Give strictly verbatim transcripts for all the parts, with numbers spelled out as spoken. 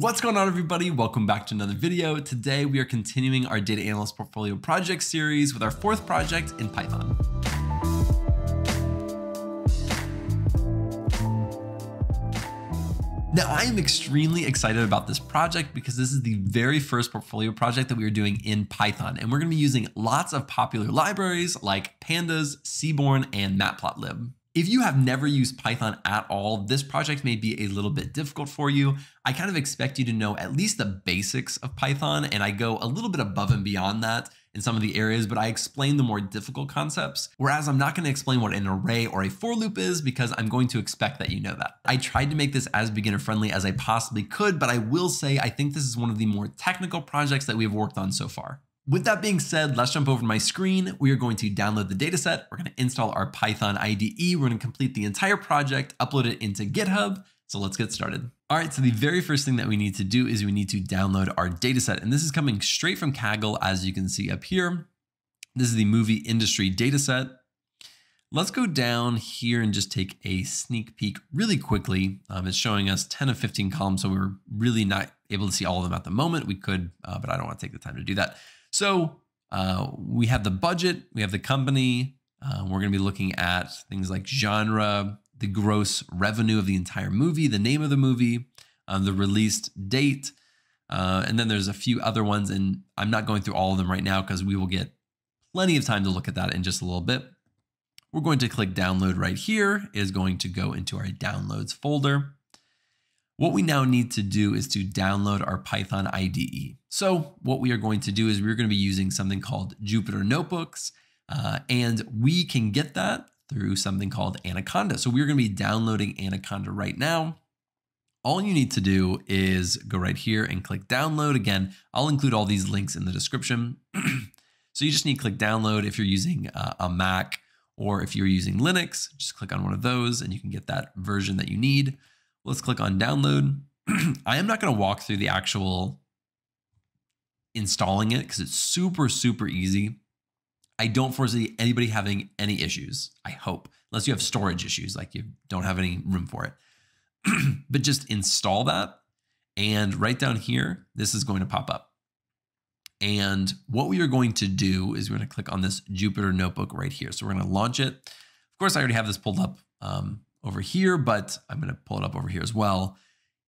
What's going on, everybody? Welcome back to another video. Today we are continuing our data analyst portfolio project series with our fourth project in Python. Now, I am extremely excited about this project because this is the very first portfolio project that we are doing in Python, and we're going to be using lots of popular libraries like pandas, seaborn, and matplotlib. If you have never used Python at all, this project may be a little bit difficult for you. I kind of expect you to know at least the basics of Python, and I go a little bit above and beyond that in some of the areas, but I explain the more difficult concepts, whereas I'm not going to explain what an array or a for loop is because I'm going to expect that you know that. I tried to make this as beginner friendly as I possibly could, but I will say I think this is one of the more technical projects that we've worked on so far. With that being said, let's jump over to my screen. We are going to download the dataset. We're going to install our Python I D E. We're going to complete the entire project, upload it into GitHub. So let's get started. All right, so the very first thing that we need to do is we need to download our dataset. And this is coming straight from Kaggle, as you can see up here. This is the movie industry dataset. Let's go down here and just take a sneak peek really quickly. Um, it's showing us ten of fifteen columns, so we're really not able to see all of them at the moment. We could, uh, but I don't want to take the time to do that. So uh, we have the budget, we have the company, uh, we're going to be looking at things like genre, the gross revenue of the entire movie, the name of the movie, um, the released date, uh, and then there's a few other ones, and I'm not going through all of them right now because we will get plenty of time to look at that in just a little bit. We're going to click download right here. It is going to go into our downloads folder. What we now need to do is to download our Python I D E. So what we are going to do is we're going to be using something called Jupyter Notebooks, uh, and we can get that through something called Anaconda. So we're going to be downloading Anaconda right now. All you need to do is go right here and click download. Again, I'll include all these links in the description. So you just need to click download if you're using uh, a Mac, or if you're using Linux, just click on one of those and you can get that version that you need. Let's click on download. I am not going to walk through the actual installing it because it's super, super easy. I don't foresee anybody having any issues, I hope, unless you have storage issues, like you don't have any room for it. But just install that. And right down here, this is going to pop up. And what we are going to do is we're going to click on this Jupyter Notebook right here. So we're going to launch it. Of course, I already have this pulled up. Um, over here, but I'm going to pull it up over here as well.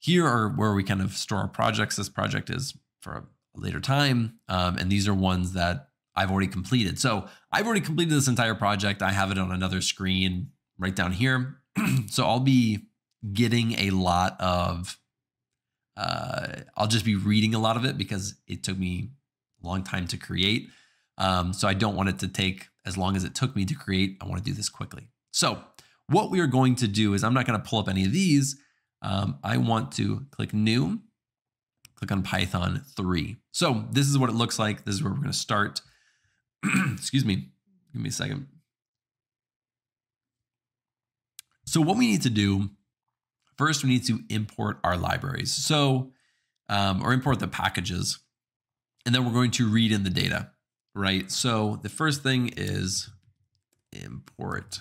Here are where we kind of store our projects. This project is for a later time. Um, and these are ones that I've already completed. So I've already completed this entire project. I have it on another screen right down here. So I'll be getting a lot of, uh, I'll just be reading a lot of it because it took me a long time to create. Um, so I don't want it to take as long as it took me to create. I want to do this quickly. So what we are going to do is I'm not going to pull up any of these. Um, I want to click new, click on Python three. So this is what it looks like. This is where we're going to start. Excuse me. Give me a second. So what we need to do, first we need to import our libraries. So, um, or import the packages, and then we're going to read in the data, right? So the first thing is import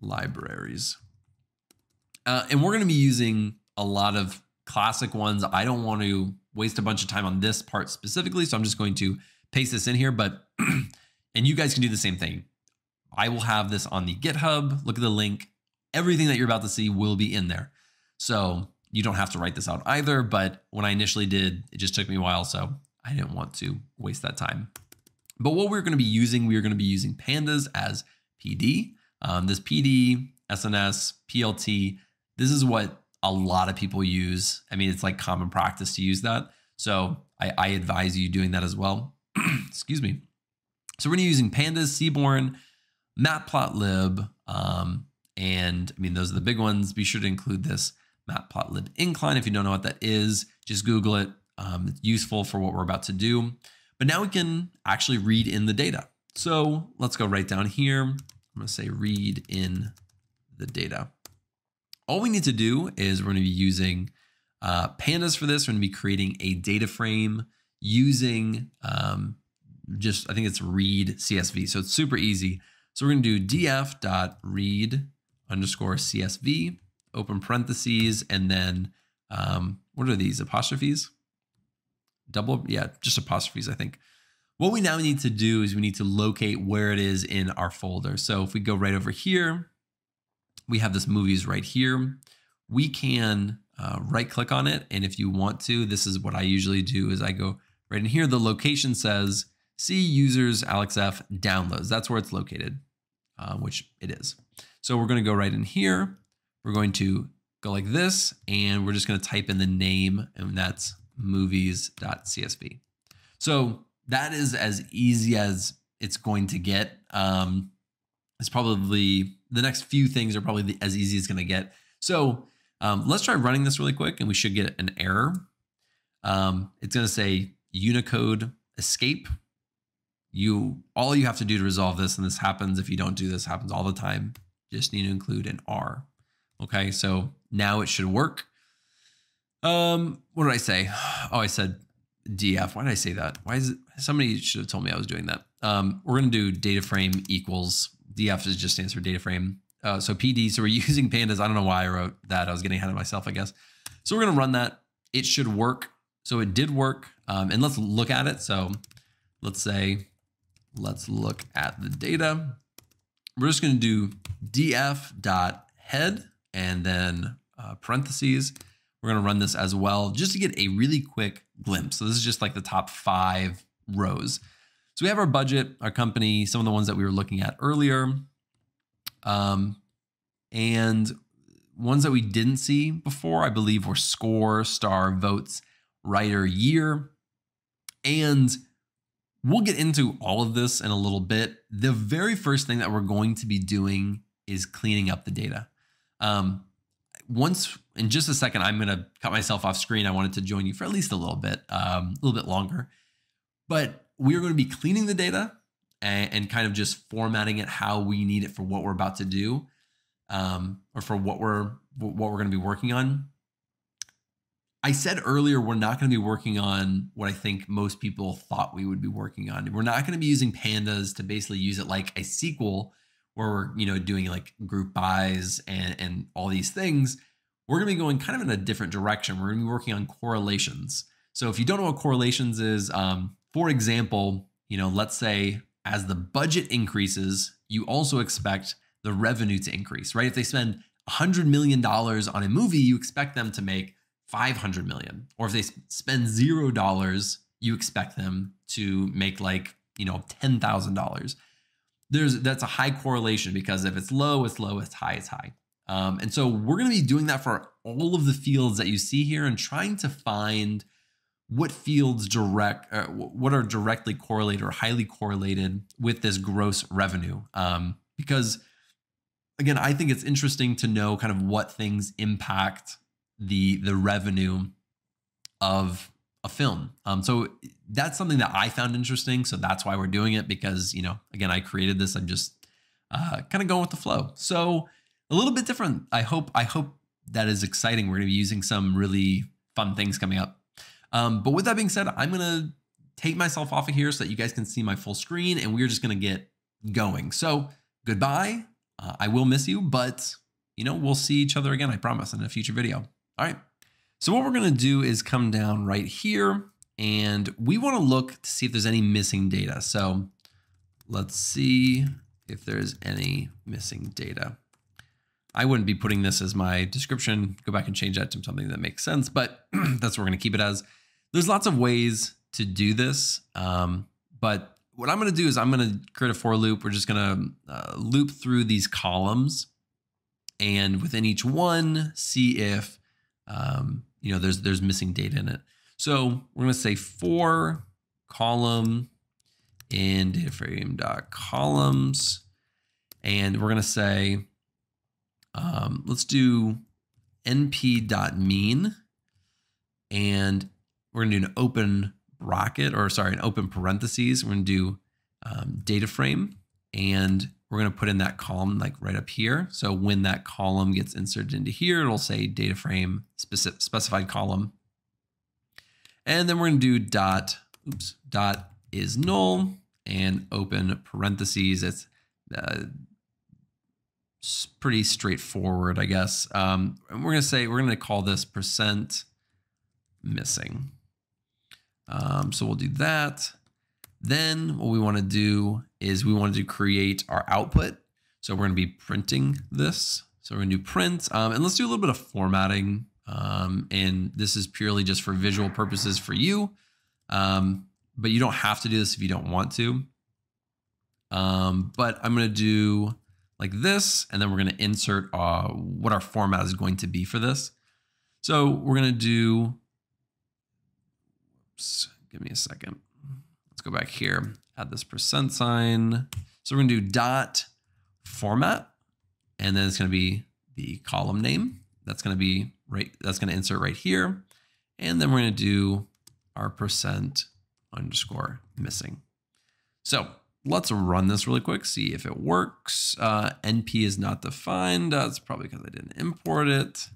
libraries. Uh, and we're going to be using a lot of classic ones. I don't want to waste a bunch of time on this part specifically, so I'm just going to paste this in here, but, and you guys can do the same thing. I will have this on the GitHub. Look at the link. Everything that you're about to see will be in there. So you don't have to write this out either, but when I initially did, it just took me a while, so I didn't want to waste that time. But what we're going to be using, we are going to be using pandas as P D. Um, this P D, S N S, P L T, this is what a lot of people use. I mean, it's like common practice to use that. So I, I advise you doing that as well. Excuse me. So we're going to be using pandas, seaborn, matplotlib, um, and I mean, those are the big ones. Be sure to include this matplotlib incline. If you don't know what that is, just Google it. Um, it's useful for what we're about to do. But now we can actually read in the data. So let's go right down here. I'm going to say read in the data. All we need to do is we're going to be using uh, pandas for this. We're going to be creating a data frame using um, just, I think it's read C S V. So it's super easy. So we're going to do df.read underscore C S V, open parentheses, and then Um, what are these? Apostrophes? Double? Yeah, just apostrophes, I think. What we now need to do is we need to locate where it is in our folder. So if we go right over here, we have this movies right here. We can uh, right click on it. And if you want to, this is what I usually do is I go right in here. The location says, see users, Alex F downloads. That's where it's located, uh, which it is. So we're going to go right in here. We're going to go like this, and we're just going to type in the name, and that's movies dot C S V. So that is as easy as it's going to get. Um, it's probably the next few things are probably the, as easy as it's going to get. So um, let's try running this really quick, and we should get an error. Um, it's going to say Unicode escape. You all you have to do to resolve this, and this happens if you don't do this, happens all the time. You just need to include an R. Okay, so now it should work. Um, what did I say? Oh, I said D F. Why did I say that? Why is it? Somebody should have told me I was doing that. Um, we're going to do data frame equals D F is just stands for data frame. Uh, so P D. So we're using pandas. I don't know why I wrote that. I was getting ahead of myself, I guess. So we're going to run that. It should work. So it did work. Um, and let's look at it. So let's say, let's look at the data. We're just going to do D F dot head. And then uh, parentheses, we're going to run this as well just to get a really quick glimpse. So this is just like the top five rows. So we have our budget, our company, some of the ones that we were looking at earlier. Um, and ones that we didn't see before, I believe, were score, star, votes, writer, year. And we'll get into all of this in a little bit. The very first thing that we're going to be doing is cleaning up the data. Um, once in just a second, I'm going to cut myself off screen. I wanted to join you for at least a little bit, um, a little bit longer, but we're going to be cleaning the data and, and kind of just formatting it how we need it for what we're about to do, um, or for what we're, what we're going to be working on. I said earlier, we're not going to be working on what I think most people thought we would be working on. We're not going to be using pandas to basically use it like a S Q L where we're, you know, doing like group bys and, and all these things. We're going to be going kind of in a different direction. We're going to be working on correlations. So if you don't know what correlations is, um, for example, you know, let's say as the budget increases, you also expect the revenue to increase, right? If they spend one hundred million dollars on a movie, you expect them to make five hundred million dollars. Or if they spend zero dollars, you expect them to make like, you know, ten thousand dollars. There's, that's a high correlation because if it's low, it's low, it's high, it's high. Um, and so we're going to be doing that for all of the fields that you see here and trying to find what fields direct, uh, what are directly correlated or highly correlated with this gross revenue. Um, because again, I think it's interesting to know kind of what things impact the, the revenue of a film. Um, so that's something that I found interesting. So that's why we're doing it because, you know, again, I created this. I'm just uh, kind of going with the flow. So a little bit different. I hope, I hope that is exciting. We're going to be using some really fun things coming up. Um, but with that being said, I'm going to take myself off of here so that you guys can see my full screen and we're just going to get going. So goodbye. Uh, I will miss you, but you know, we'll see each other again, I promise, in a future video. All right. So what we're going to do is come down right here and we want to look to see if there's any missing data. So let's see if there's any missing data. I wouldn't be putting this as my description. Go back and change that to something that makes sense, but that's what we're going to keep it as. There's lots of ways to do this. Um, but what I'm going to do is I'm going to create a for loop. We're just going to uh, loop through these columns and within each one, see if, um, you know, there's, there's missing data in it. So we're going to say for column in data frame dot columns. And we're going to say, um, let's do N P dot mean. And we're going to do an open bracket or sorry, an open parentheses. We're going to do, um, data frame and we're going to put in that column like right up here. So when that column gets inserted into here, it'll say data frame specific specified column. And then we're going to do dot, oops, dot is null and open parentheses. It's uh, pretty straightforward, I guess. Um, and we're going to say, we're going to call this percent missing. Um, so we'll do that. Then what we want to do is we wanted to create our output. So we're going to be printing this. So we're going to do print, um, and let's do a little bit of formatting. Um, and this is purely just for visual purposes for you. Um, but you don't have to do this if you don't want to. Um, but I'm going to do like this, and then we're going to insert uh, what our format is going to be for this. So we're going to do, oops, give me a second. Let's go back here, add this percent sign. So we're going to do dot format, and then it's going to be the column name. That's going to be right. That's going to insert right here. And then we're going to do our percent underscore missing. So let's run this really quick, see if it works. Uh, N P is not defined. That's probably because I didn't import it.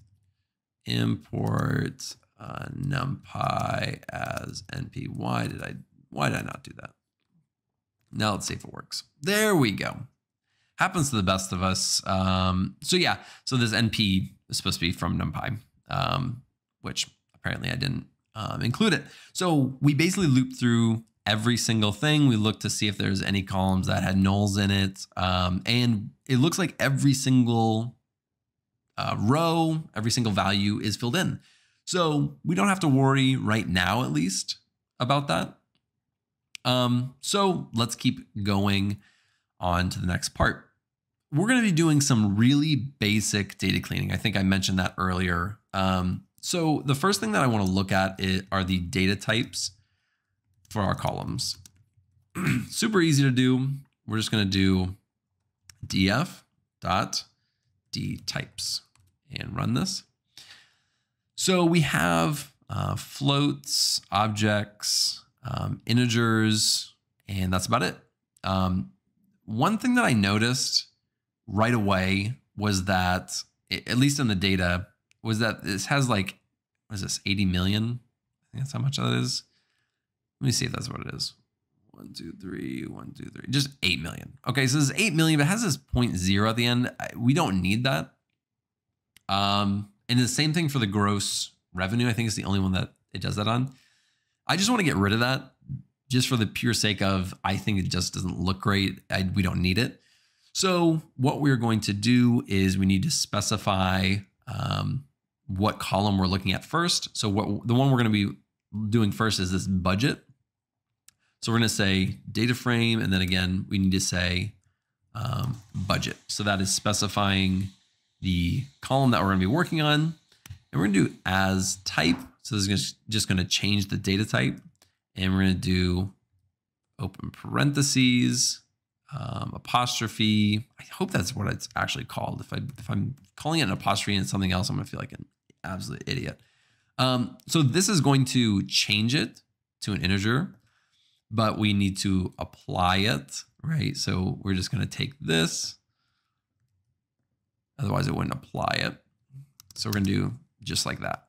Import uh, numpy as N P. Why did I, why did I not do that? Now let's see if it works. There we go. Happens to the best of us. Um, so yeah, so this N P is supposed to be from NumPy, um, which apparently I didn't um, include it. So we basically looped through every single thing. We looked to see if there's any columns that had nulls in it. Um, and it looks like every single uh, row, every single value is filled in. So we don't have to worry right now, at least, about that. Um, so let's keep going on to the next part. We're going to be doing some really basic data cleaning. I think I mentioned that earlier. Um, so the first thing that I want to look at is, are the data types for our columns. Super easy to do. We're just going to do df.dtypes and run this. So we have uh, floats, objects, um, integers, and that's about it. Um, one thing that I noticed right away was that, at least in the data, was that this has like, what is this, eighty million? I think that's how much that is. Let me see if that's what it is. One, two, three, one, two, three, just eight million. Okay, so this is eight million, but it has this point zero at the end. We don't need that. Um, and the same thing for the gross revenue. I think it's the only one that it does that on. I just want to get rid of that just for the pure sake of, I think it just doesn't look great. I, we don't need it. So what we're going to do is we need to specify um, what column we're looking at first. So what the one we're going to be doing first is this budget. So we're going to say data frame, and then again, we need to say um, budget. So that is specifying the column that we're going to be working on. And we're going to do as type. So this is just going to change the data type. And we're going to do open parentheses. Um, apostrophe. I hope that's what it's actually called. If I if I'm calling it an apostrophe and something else, I'm gonna feel like an absolute idiot. Um, so this is going to change it to an integer, but we need to apply it, right? So we're just gonna take this. Otherwise, it wouldn't apply it. So we're gonna do just like that.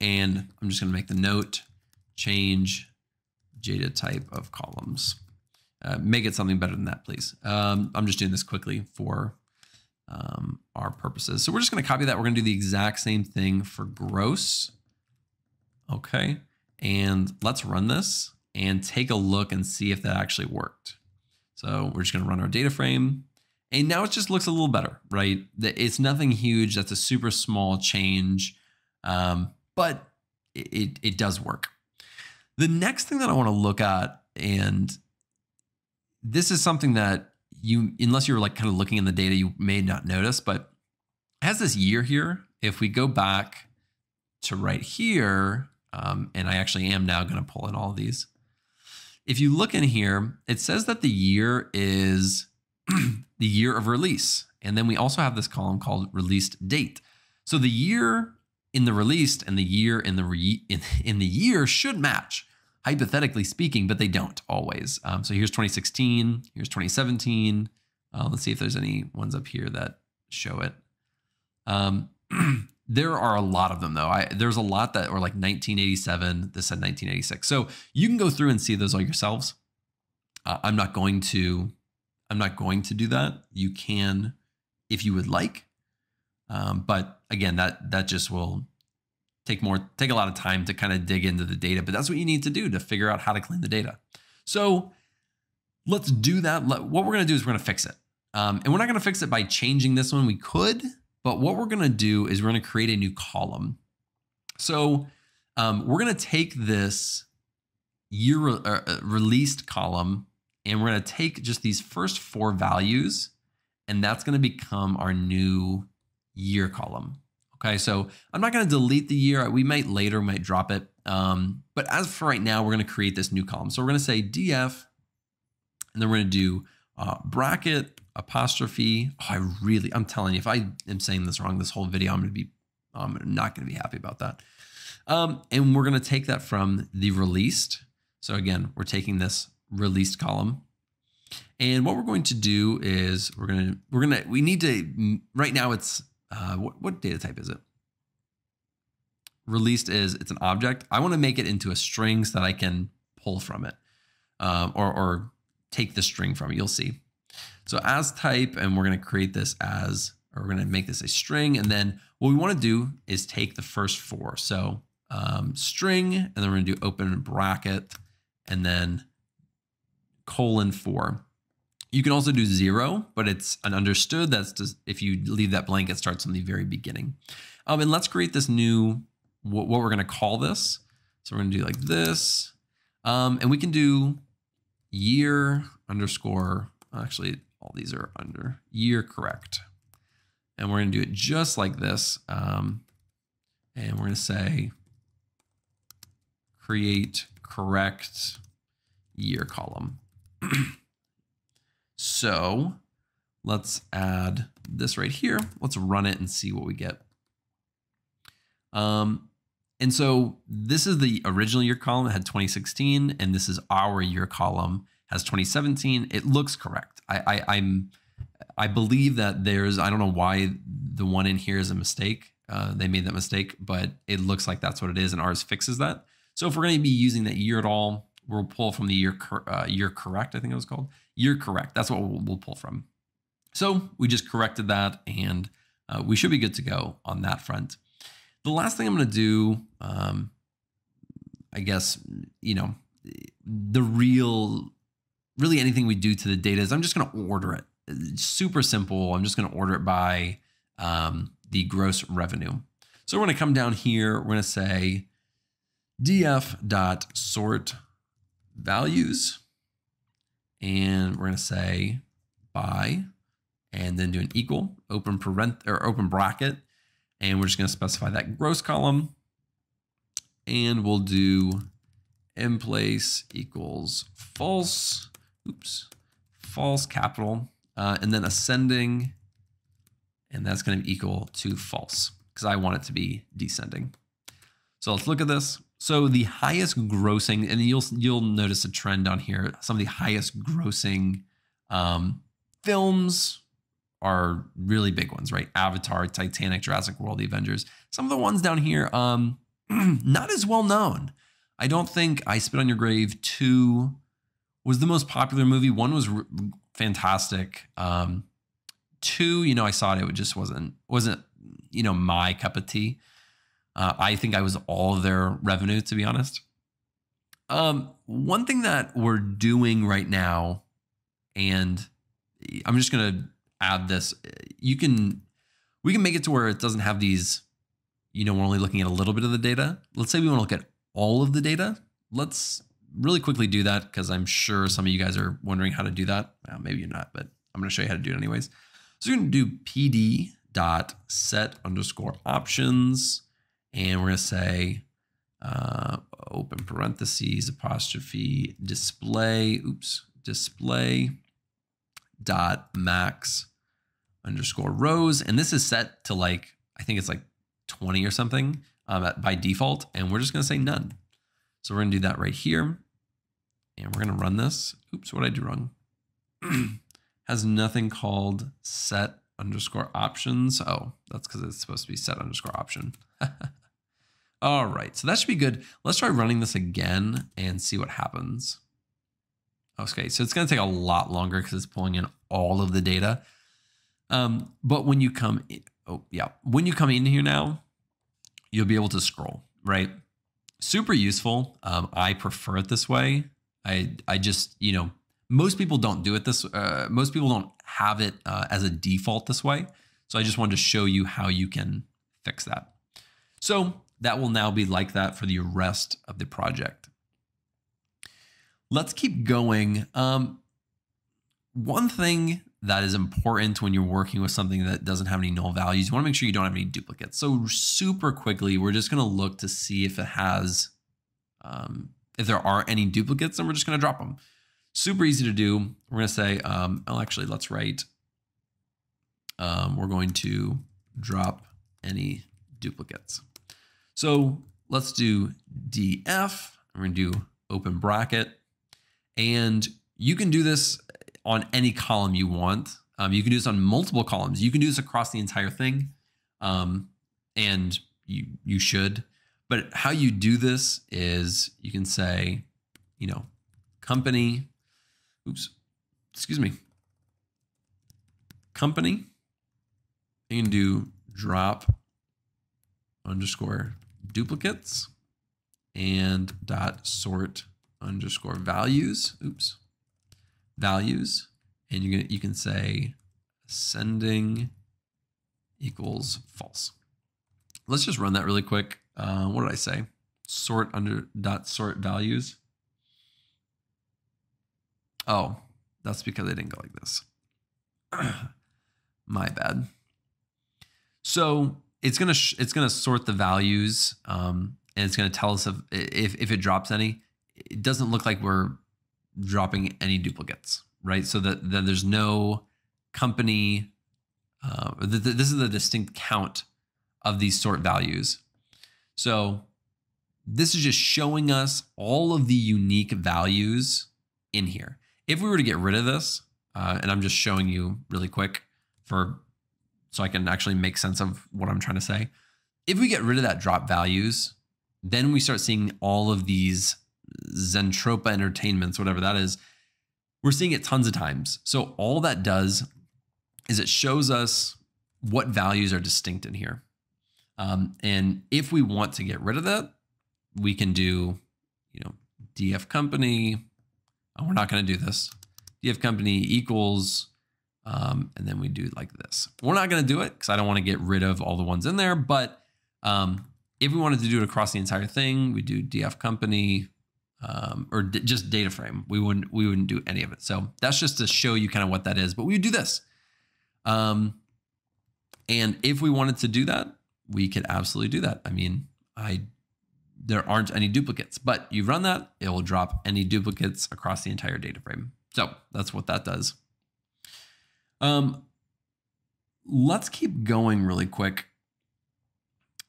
And I'm just gonna make the note change data type of columns. Uh, make it something better than that, please. Um, I'm just doing this quickly for um, our purposes. So we're just going to copy that. We're going to do the exact same thing for gross. Okay. And let's run this and take a look and see if that actually worked. So we're just going to run our data frame. And now it just looks a little better, right? It's nothing huge. That's a super small change. Um, but it, it, it does work. The next thing that I want to look at, and this is something that you, unless you're like kind of looking in the data, you may not notice, but it has this year here. If we go back to right here, um, and I actually am now going to pull in all of these. If you look in here, it says that the year is the year of release. And then we also have this column called released date. So the year in the released and the year in the re in, in the year should match, hypothetically speaking, but they don't always. Um, so here's twenty sixteen, here's twenty seventeen. Uh, let's see if there's any ones up here that show it. Um, there are a lot of them though. I, there's a lot that are like nineteen eighty-seven, this said nineteen eighty-six. So you can go through and see those all yourselves. Uh, I'm not going to I'm not going to do that. You can if you would like. Um, but again, that that just will take more, take a lot of time to kind of dig into the data. But that's what you need to do to figure out how to clean the data. So let's do that. Let, what we're going to do is we're going to fix it. Um, and we're not going to fix it by changing this one. We could, but what we're going to do is we're going to create a new column. So um, we're going to take this year re uh, released column, and we're going to take just these first four values, and that's going to become our new year column. Okay, so I'm not going to delete the year. We might later, might drop it. Um, but as for right now, we're going to create this new column. So we're going to say D F, and then we're going to do uh, bracket apostrophe. Oh, I really, I'm telling you, if I am saying this wrong this whole video, I'm going to be, I'm not going to be happy about that. Um, and we're going to take that from the released. So again, we're taking this released column. And what we're going to do is we're going to, we're going to, we need to, right now it's, uh, what, what data type is it? Released is, it's an object. I want to make it into a string so that I can pull from it um, or, or take the string from it. You'll see. So as type, and we're going to create this as, or we're going to make this a string. And then what we want to do is take the first four. So um, string, and then we're going to do open bracket, and then colon four. You can also do zero, but it's an understood. That's just, if you leave that blank, it starts on the very beginning. Um, and let's create this new, what, what we're going to call this. So we're going to do like this. Um, and we can do year underscore, actually, all these are under year correct. And we're going to do it just like this. Um, and we're going to say create correct year column. So let's add this right here. Let's run it and see what we get. Um, and so this is the original year column that had twenty sixteen, and this is our year column has twenty seventeen. It looks correct. I, I, I'm, I believe that there's, I don't know why the one in here is a mistake. Uh, they made that mistake, but it looks like that's what it is, and ours fixes that. So if we're going to be using that year at all, we'll pull from the year, uh, year correct, I think it was called. Year correct, that's what we'll, we'll pull from. So we just corrected that, and uh, we should be good to go on that front. The last thing I'm gonna do, um, I guess, you know, the real, really anything we do to the data is I'm just gonna order it. It's super simple. I'm just gonna order it by um, the gross revenue. So we're gonna come down here, we're gonna say df.sort values, and we're going to say by, and then do an equal, open parent or open bracket, and we're just going to specify that gross column, and we'll do in place equals false, oops, false capital, uh, and then ascending, and that's going to equal to false because I want it to be descending. So let's look at this. So the highest grossing, and you'll you'll notice a trend on here. Some of the highest grossing um, films are really big ones, right? Avatar, Titanic, Jurassic World, The Avengers. Some of the ones down here, um, not as well known. I don't think I Spit on Your Grave two was the most popular movie. One was fantastic. Um, two, you know, I saw it. It just wasn't wasn't you know my cup of tea. Uh, I think I was all of their revenue, to be honest. Um, one thing that we're doing right now, and I'm just going to add this, you can, we can make it to where it doesn't have these, you know, we're only looking at a little bit of the data. Let's say we want to look at all of the data. Let's really quickly do that because I'm sure some of you guys are wondering how to do that. Well, maybe you're not, but I'm going to show you how to do it anyways. So you're going to do P D dot set underscore options. And we're going to say uh, open parentheses, apostrophe, display, oops, display dot max underscore rows. And this is set to like, I think it's like twenty or something um, by default. And we're just going to say none. So we're going to do that right here. And we're going to run this. Oops, what did I do wrong? Has nothing called set underscore options. Oh, that's because it's supposed to be set underscore option. All right, so that should be good. Let's try running this again and see what happens. Okay, so it's going to take a lot longer because it's pulling in all of the data. Um, but when you come in, oh yeah, when you come in here now, you'll be able to scroll, right? Super useful. Um, I prefer it this way. I I just, you know, most people don't do it this, uh, most people don't have it uh, as a default this way. So I just wanted to show you how you can fix that. So that will now be like that for the rest of the project. Let's keep going. Um, one thing that is important when you're working with something that doesn't have any null values, you want to make sure you don't have any duplicates. So super quickly, we're just going to look to see if it has, um, if there are any duplicates, and we're just going to drop them. Super easy to do. We're going to say, um, oh, actually, let's write, um, we're going to drop any duplicates. So let's do D F. We're going to do open bracket. And you can do this on any column you want. Um, you can do this on multiple columns. You can do this across the entire thing. Um, and you, you should. But how you do this is you can say, you know, company, oops, excuse me, company, you can do drop underscore duplicates and dot sort underscore values, oops, values, and you can, you can say ascending equals false. Let's just run that really quick. Uh, what did I say? Sort under dot sort values. Oh, that's because I didn't go like this. My bad. So it's gonna sh it's gonna sort the values, um, and it's gonna tell us if, if if it drops any. It doesn't look like we're dropping any duplicates, right? So that, that there's no company, uh, th th this is the distinct count of these sort values. So this is just showing us all of the unique values in here. If we were to get rid of this, uh, and I'm just showing you really quick for, so I can actually make sense of what I'm trying to say. If we get rid of that drop values, then we start seeing all of these Zentropa entertainments, whatever that is, we're seeing it tons of times. So all that does is it shows us what values are distinct in here. Um, and if we want to get rid of that, we can do, you know, D F company. Oh, we're not going to do this. D F company equals, um, and then we do like this. We're not going to do it because I don't want to get rid of all the ones in there. But um, if we wanted to do it across the entire thing, we do D F company. Um, or just data frame. We wouldn't, we wouldn't do any of it. So that's just to show you kind of what that is, but we would do this. Um, and if we wanted to do that, we could absolutely do that. I mean, I, there aren't any duplicates, but you run that, it will drop any duplicates across the entire data frame. So that's what that does. Um, let's keep going really quick.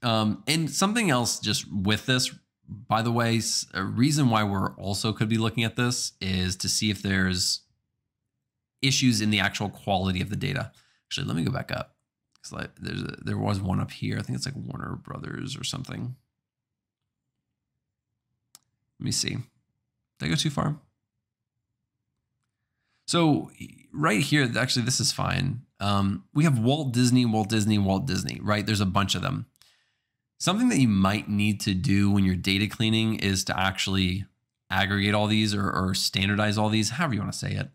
Um, and something else just with this, by the way, a reason why we're also could be looking at this is to see if there's issues in the actual quality of the data. Actually, let me go back up. Cause like there's a, there was one up here. I think it's like Warner Brothers or something. Let me see. Did I go too far? So right here, actually, this is fine. Um, we have Walt Disney, Walt Disney, Walt Disney, right? There's a bunch of them. Something that you might need to do when you're data cleaning is to actually aggregate all these or, or standardize all these, however you want to say it.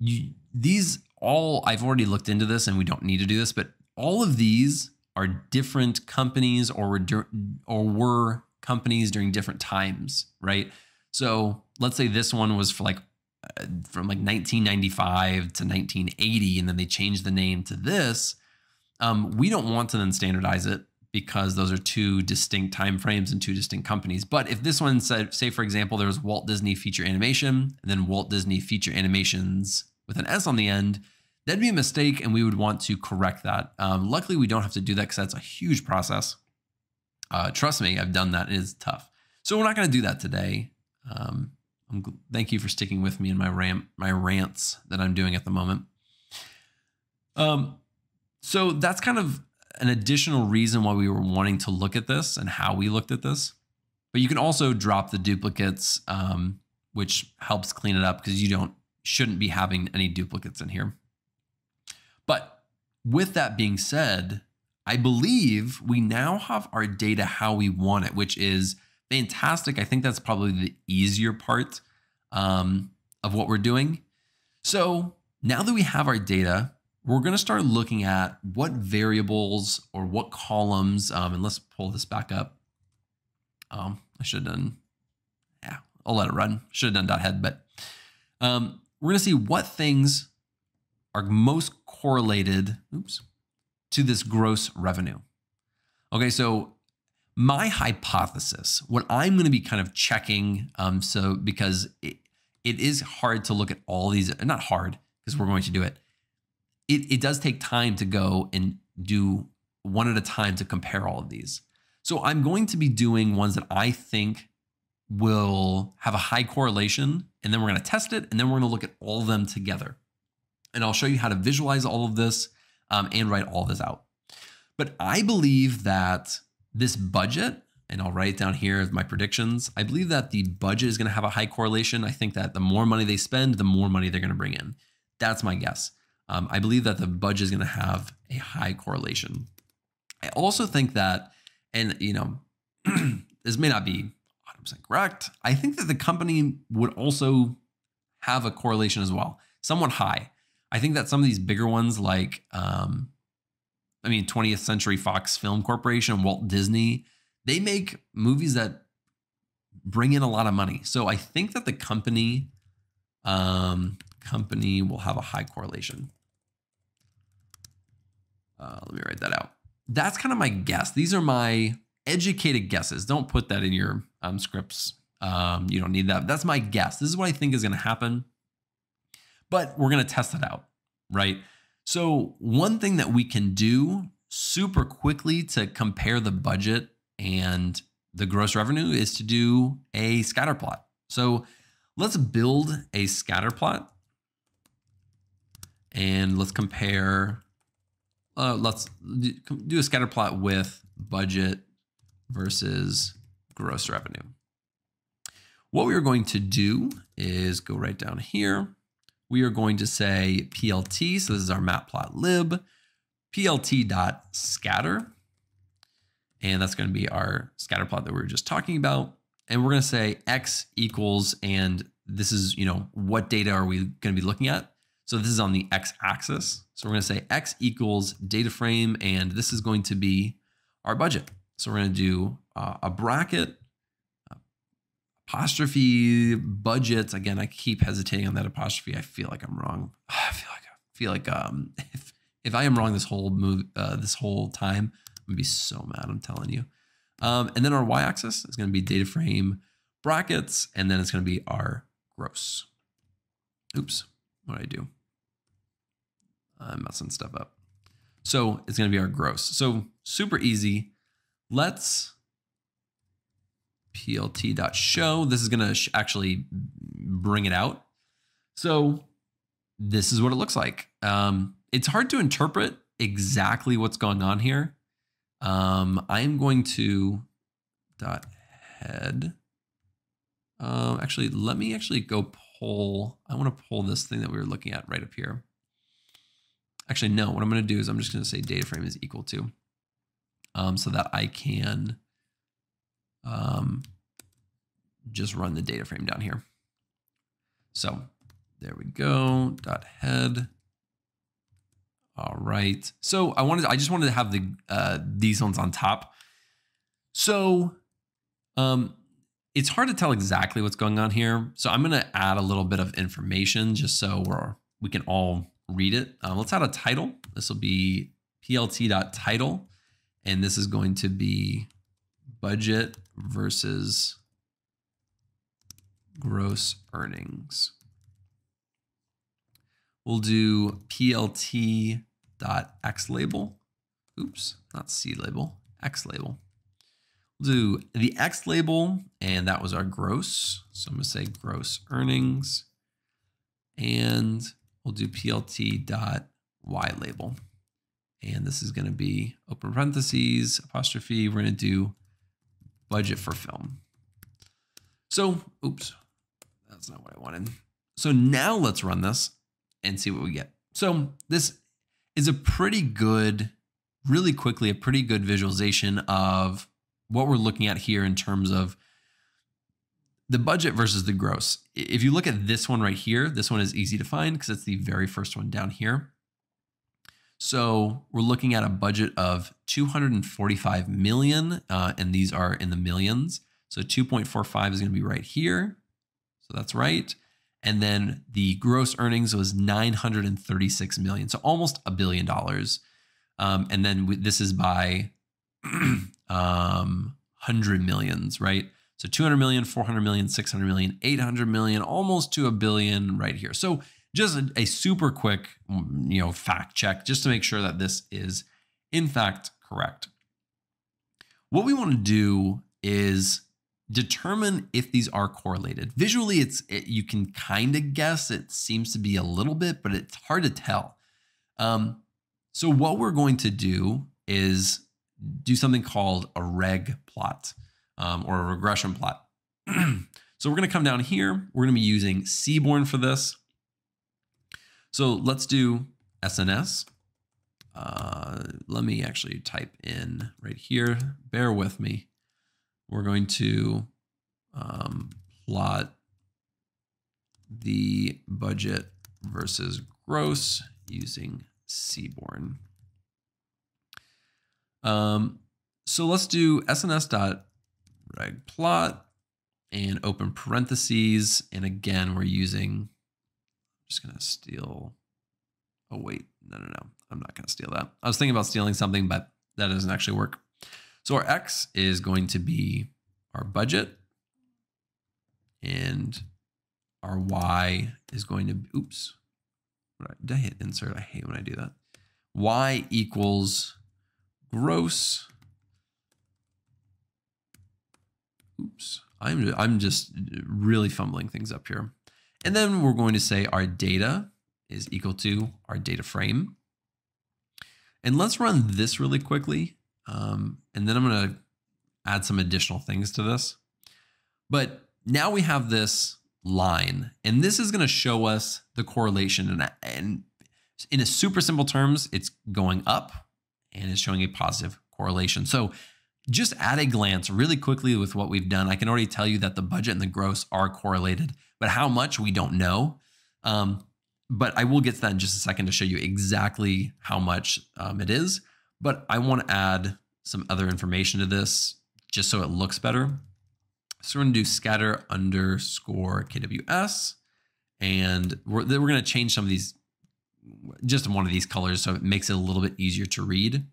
You, these all, I've already looked into this and we don't need to do this, but all of these are different companies or were, or were companies during different times, right? So let's say this one was for like uh, from like nineteen ninety-five to nineteen eighty, and then they changed the name to this. Um, we don't want to then standardize it, because those are two distinct time frames and two distinct companies. But if this one said, say for example, there was Walt Disney Feature Animation and then Walt Disney Feature Animations with an S on the end, that'd be a mistake and we would want to correct that. Um, luckily we don't have to do that because that's a huge process. Uh, trust me, I've done that, it is tough. So we're not gonna do that today. Um, I'm, thank you for sticking with me in my, ram, my rants that I'm doing at the moment. Um, so that's kind of an additional reason why we were wanting to look at this and how we looked at this, but you can also drop the duplicates. Um, which helps clean it up because you don't shouldn't be having any duplicates in here. But with that being said, I believe we now have our data how we want it, which is fantastic. I think that's probably the easier part um, of what we're doing. So now that we have our data, we're going to start looking at what variables or what columns, um, and let's pull this back up. Um, I should have done, yeah, I'll let it run. Should have done .head, but um, we're going to see what things are most correlated, oops, to this gross revenue. Okay, so my hypothesis, what I'm going to be kind of checking, um, so because it, it is hard to look at all these, not hard because we're going to do it. It, it does take time to go and do one at a time to compare all of these. So I'm going to be doing ones that I think will have a high correlation, and then we're going to test it, and then we're going to look at all of them together. And I'll show you how to visualize all of this um, and write all this out. But I believe that this budget, and I'll write it down here as my predictions, I believe that the budget is going to have a high correlation. I think that the more money they spend, the more money they're going to bring in. That's my guess. Um, I believe that the budget is going to have a high correlation. I also think that, and you know, this may not be one hundred percent correct, I think that the company would also have a correlation as well, somewhat high. I think that some of these bigger ones like, um, I mean, twentieth century fox Film Corporation, Walt Disney, they make movies that bring in a lot of money. So I think that the company, um, company will have a high correlation. Uh, let me write that out. That's kind of my guess. These are my educated guesses. Don't put that in your um, scripts. Um, you don't need that. That's my guess. This is what I think is going to happen, but we're going to test it out, right? So one thing that we can do super quickly to compare the budget and the gross revenue is to do a scatter plot. So let's build a scatter plot. And let's compare, uh, let's do a scatter plot with budget versus gross revenue. What we are going to do is go right down here. We are going to say P L T, so this is our matplotlib, P L T dot scatter. And that's going to be our scatter plot that we were just talking about. And we're going to say X equals, and this is, you know, what data are we going to be looking at? So this is on the X axis. So we're going to say X equals data frame, and this is going to be our budget. So we're going to do uh, a bracket, uh, apostrophe budget. Again, I keep hesitating on that apostrophe. I feel like I'm wrong. I feel like, I feel like um, if, if I am wrong this whole move, uh, this whole time, I'm going to be so mad, I'm telling you. Um, and then our Y axis is going to be data frame brackets, and then it's going to be our gross. Oops. What did I do? I'm messing stuff up. So it's going to be our gross. So super easy. Let's P L T dot show. This is going to actually bring it out. So this is what it looks like. Um, it's hard to interpret exactly what's going on here. Um, I'm going to dot head. Um, actually, let me actually go pull. I want to pull this thing that we were looking at right up here. Actually, no, what I'm going to do is I'm just going to say data frame is equal to, um, so that I can, um, just run the data frame down here. So there we go, dot head. All right. So I wanted, I just wanted to have the, uh, these ones on top. So, um, it's hard to tell exactly what's going on here. So I'm going to add a little bit of information just so we're, we can all read it. Um, let's add a title. This will be P L T dot title. And this is going to be budget versus gross earnings. We'll do P L T dot X label. Oops, not C label, X label. Do the X label, and that was our gross. So I'm going to say gross earnings, and we'll do P L T dot Y label. And this is going to be open parentheses, apostrophe. We're going to do budget for film. So, oops, that that's not what I wanted. So now let's run this and see what we get. So this is a pretty good, really quickly, a pretty good visualization of what we're looking at here in terms of the budget versus the gross. If you look at this one right here, this one is easy to find because it's the very first one down here. So we're looking at a budget of two hundred forty-five million, uh, and these are in the millions. So two point four five is going to be right here. So that's right. And then the gross earnings was nine hundred thirty-six million. So almost a billion dollars. Um, and then this is by um, hundred millions, right? So two hundred million, four hundred million, six hundred million, eight hundred million, almost to a billion right here. So just a, a super quick, you know, fact check just to make sure that this is in fact correct. What we want to do is determine if these are correlated. Visually, it's it, you can kind of guess. It seems to be a little bit, but it's hard to tell. Um, so what we're going to do is do something called a reg plot um, or a regression plot. So we're going to come down here. We're going to be using Seaborn for this. So let's do S N S. Uh, let me actually type in right here. Bear with me. We're going to um, plot the budget versus gross using Seaborn. Um, so let's do S N S.regplot and open parentheses. And again, we're using, just gonna steal. Oh wait, no, no, no. I'm not gonna steal that. I was thinking about stealing something, but that doesn't actually work. So our X is going to be our budget, and our Y is going to be, oops, did I hit insert? I hate when I do that. Y equals gross. Oops, I'm, I'm just really fumbling things up here. And then we're going to say our data is equal to our data frame. And let's run this really quickly. Um, and then I'm going to add some additional things to this. But now we have this line, and this is going to show us the correlation. And, and in a super simple terms, it's going up and it's showing a positive correlation. So just at a glance, really quickly with what we've done, I can already tell you that the budget and the gross are correlated, but how much we don't know. Um, but I will get to that in just a second to show you exactly how much um, it is. But I want to add some other information to this just so it looks better. So we're going to do scatter underscore K W S. And we're, we're going to change some of these, just one of these colors, so it makes it a little bit easier to read.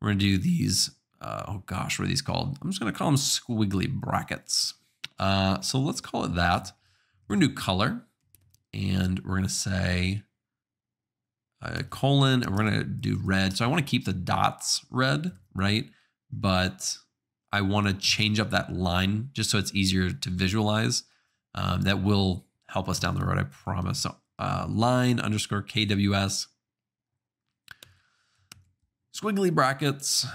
We're going to do these, uh, oh gosh, what are these called? I'm just going to call them squiggly brackets. Uh, so let's call it that. We're going to do color. And we're going to say... Uh, colon, and we're going to do red. So I want to keep the dots red, right? But I want to change up that line just so it's easier to visualize. Um, that will help us down the road, I promise. So uh, line underscore K W S, squiggly brackets,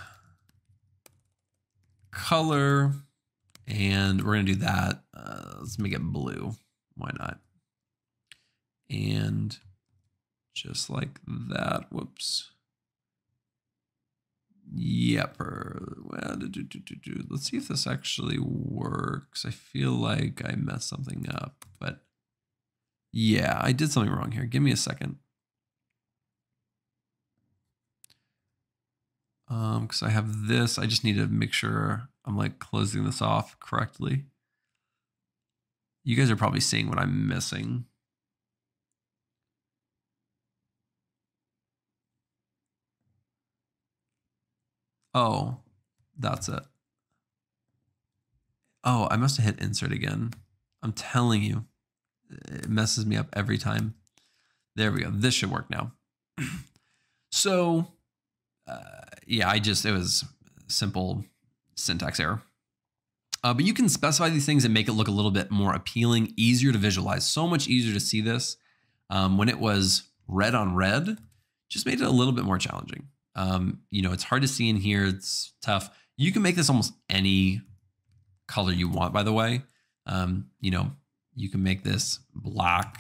color, and we're going to do that. Uh, let's make it blue. Why not? And... just like that. Whoops. Yep. Well, let's see if this actually works. I feel like I messed something up, but yeah, I did something wrong here. Give me a second. Um, because I have this. I just need to make sure I'm like closing this off correctly. You guys are probably seeing what I'm missing. Oh, that's it. Oh, I must have hit insert again. I'm telling you, it messes me up every time. There we go. This should work now. So, uh, yeah, I just, it was simple syntax error. Uh, but you can specify these things and make it look a little bit more appealing, easier to visualize. So much easier to see this. Um, when it was red on red, just made it a little bit more challenging. Um, you know, it's hard to see in here. It's tough. You can make this almost any color you want, by the way. Um, you know, You can make this black.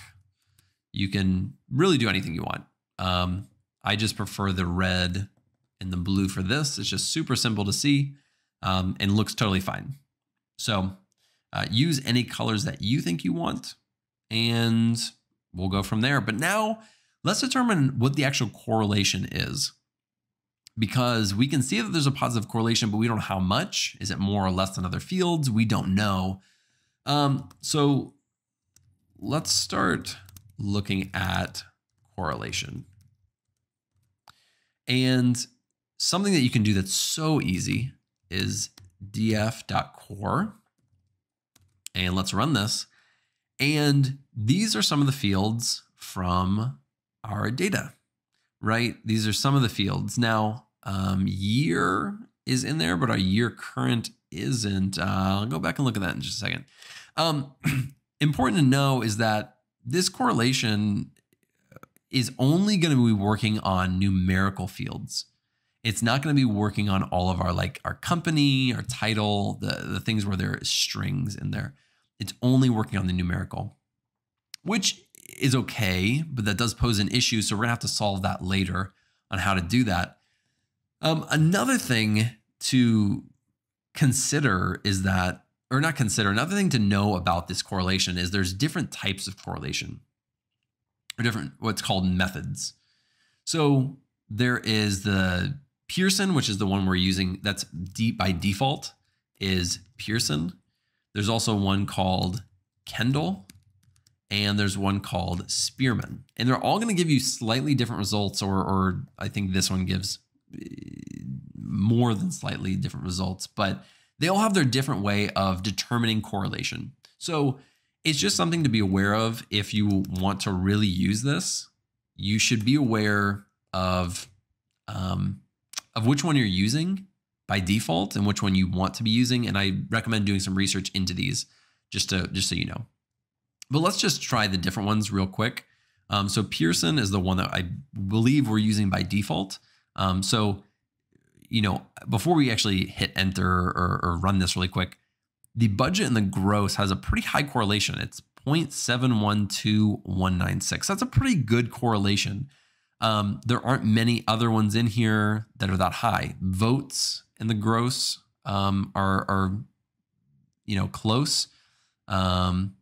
You can really do anything you want. Um, I just prefer the red and the blue for this. It's just super simple to see um, and looks totally fine. So uh, use any colors that you think you want and we'll go from there. But now let's determine what the actual correlation is, because we can see that there's a positive correlation, but we don't know how much. Is it more or less than other fields? We don't know. Um, so let's start looking at correlation. And something that you can do that's so easy is df.core. And let's run this. And these are some of the fields from our data, right? These are some of the fields. Now, um, year is in there, but our year current isn't. Uh, I'll go back and look at that in just a second. Um, important to know is that this correlation is only going to be working on numerical fields. It's not going to be working on all of our, like our company, our title, the, the things where there are strings in there. It's only working on the numerical, which is okay, but that does pose an issue. So we're gonna have to solve that later on how to do that. Um, another thing to consider is that, or not consider, another thing to know about this correlation is there's different types of correlation, or different what's called methods. So there is the Pearson, which is the one we're using, that's deep by default is Pearson. There's also one called Kendall, and there's one called Spearman. And they're all going to give you slightly different results, or, or I think this one gives more than slightly different results, but they all have their different way of determining correlation. So it's just something to be aware of. If you want to really use this, you should be aware of, um, of which one you're using by default and which one you want to be using. And I recommend doing some research into these just to, just so you know. But let's just try the different ones real quick. Um, so Pearson is the one that I believe we're using by default. Um, so, you know, before we actually hit enter or, or run this really quick, the budget and the gross has a pretty high correlation. It's zero point seven one two one nine six. That's a pretty good correlation. Um, there aren't many other ones in here that are that high. Votes and the gross um, are, are, you know, close. Um,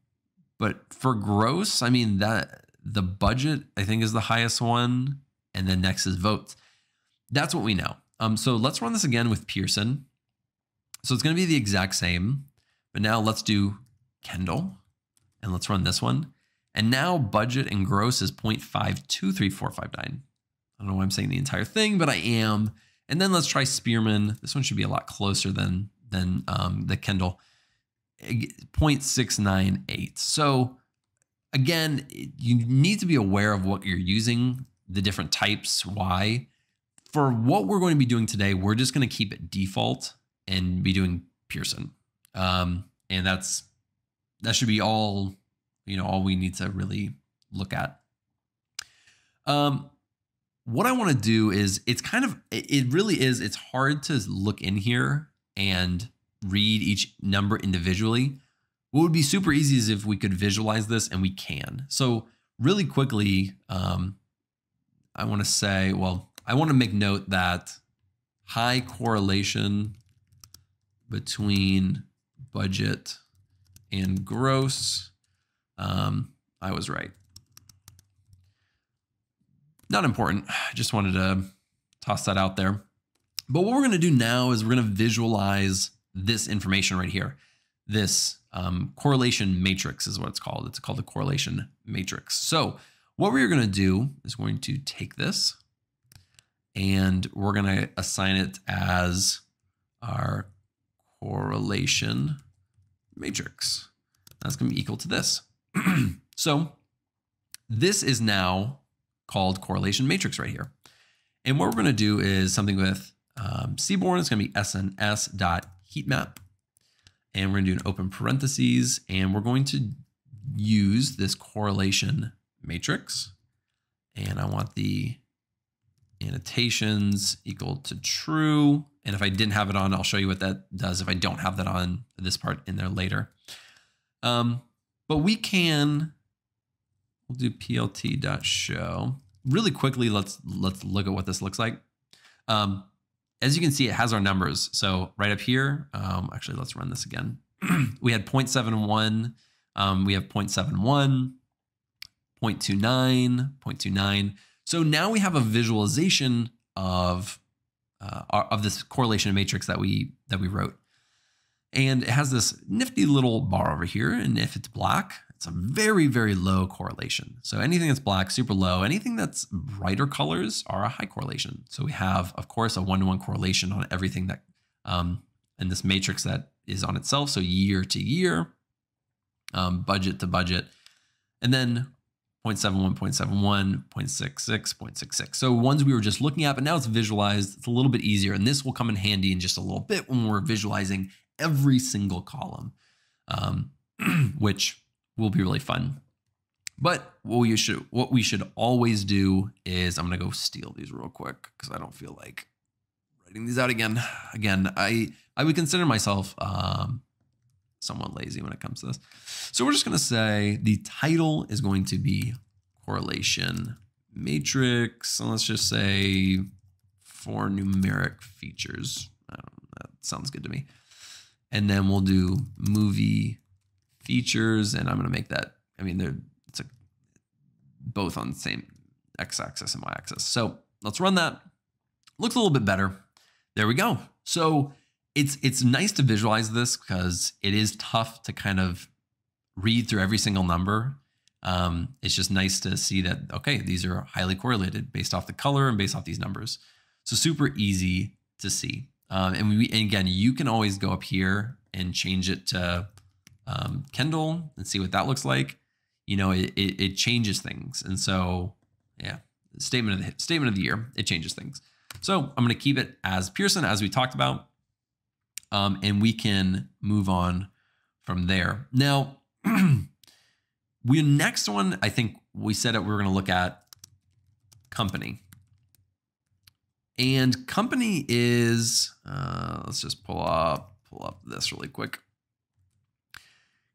But for gross, I mean, that the budget, I think, is the highest one. And then next is votes. That's what we know. Um, so let's run this again with Pearson. So it's going to be the exact same. But now let's do Kendall. And let's run this one. And now budget and gross is zero point five two three four five nine. I don't know why I'm saying the entire thing, but I am. And then let's try Spearman. This one should be a lot closer than, than um, the Kendall. zero point six nine eight. So again, you need to be aware of what you're using, the different types, why. For what we're going to be doing today, we're just going to keep it default and be doing Pearson. Um, and that's, that should be all, you know, all we need to really look at. Um, what I want to do is, it's kind of, it really is, it's hard to look in here and read each number individually. What would be super easy is if we could visualize this, and we can. So really quickly, um, I want to say, well, I want to make note that high correlation between budget and gross. Um, I was right. Not important. I just wanted to toss that out there. But what we're going to do now is we're going to visualize this information right here. This um, correlation matrix is what it's called. It's called the correlation matrix. So what we're going to do is we're going to take this and we're going to assign it as our correlation matrix. That's going to be equal to this. So this is now called correlation matrix right here. And what we're going to do is something with um, seaborn. It's going to be S N S dot heat map. And we're gonna do an open parentheses, and we're going to use this correlation matrix. And I want the annotations equal to true. And if I didn't have it on, I'll show you what that does if I don't have that on this part in there later. Um, But we can, we'll do plt.show. Really quickly, let's let's look at what this looks like. Um, as you can see, it has our numbers. So right up here, um, actually, let's run this again. We had zero point seven one, um, we have zero point seven one, zero point two nine, zero point two nine. So now we have a visualization of uh, our, of this correlation matrix that we that we wrote. And it has this nifty little bar over here. And if it's black, it's a very, very low correlation. So anything that's black, super low. Anything that's brighter colors are a high correlation. So we have, of course, a one-to-one correlation on everything that um, in this matrix that is on itself. So year to year, um, budget to budget, and then zero point seven one, zero point seven one, zero point six six, zero point six six. So ones we were just looking at, but now it's visualized. It's a little bit easier. And this will come in handy in just a little bit when we're visualizing every single column, um, which will be really fun. But what we should, what we should always do is, I'm going to go steal these real quick because I don't feel like writing these out again. Again, I, I would consider myself um, somewhat lazy when it comes to this. So we're just going to say the title is going to be correlation matrix. And let's just say for numeric features. I don't know, that sounds good to me. And then we'll do movie features, and I'm going to make that, I mean, they're it's a, both on the same x-axis and y-axis. So let's run that. Looks a little bit better. There we go. So it's it's nice to visualize this because it is tough to kind of read through every single number. Um, it's just nice to see that, okay, these are highly correlated based off the color and based off these numbers. So super easy to see. Um, and, we, and again, you can always go up here and change it to um, Kendall and see what that looks like. You know, it, it, it changes things. And so, yeah, statement of the statement of the year, it changes things. So I'm going to keep it as Pearson, as we talked about, um, and we can move on from there. Now, we next one, I think we said that we were going to look at company. And company is, uh, let's just pull up, pull up this really quick.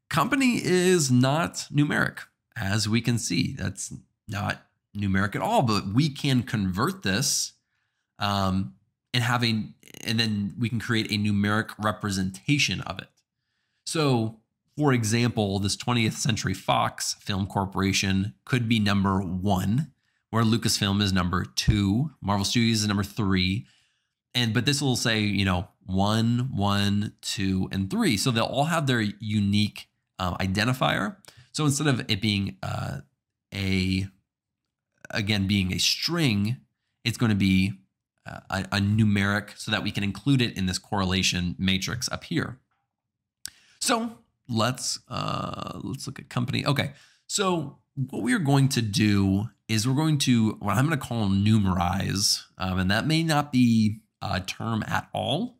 Company is not numeric, as we can see. That's not numeric at all, but we can convert this um, and have a, and then we can create a numeric representation of it. So for example, this twentieth Century Fox Film Corporation could be number one, where Lucasfilm is number two, Marvel Studios is number three, and but this will say, you know, one, one, two, and three. So they'll all have their unique um, identifier. So instead of it being uh, a, again, being a string, it's going to be uh, a, a numeric so that we can include it in this correlation matrix up here. So let's uh, let's look at company. Okay, so what we are going to do is we're going to, what I'm going to call numerize, um, and that may not be a term at all,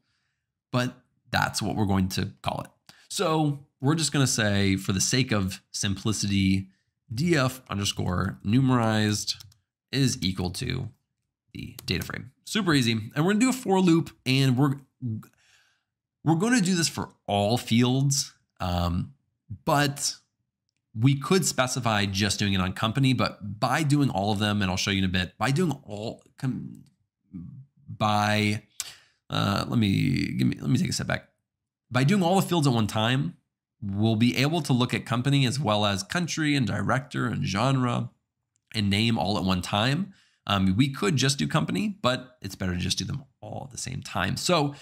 but that's what we're going to call it. So we're just going to say, for the sake of simplicity, df underscore numerized is equal to the data frame. Super easy. And we're going to do a for loop, and we're, we're going to do this for all fields, um, but we could specify just doing it on company, but by doing all of them, and I'll show you in a bit, by doing all, com, by, uh, let me, give me, let me take a step back. By doing all the fields at one time, we'll be able to look at company as well as country and director and genre and name all at one time. Um, we could just do company, but it's better to just do them all at the same time. So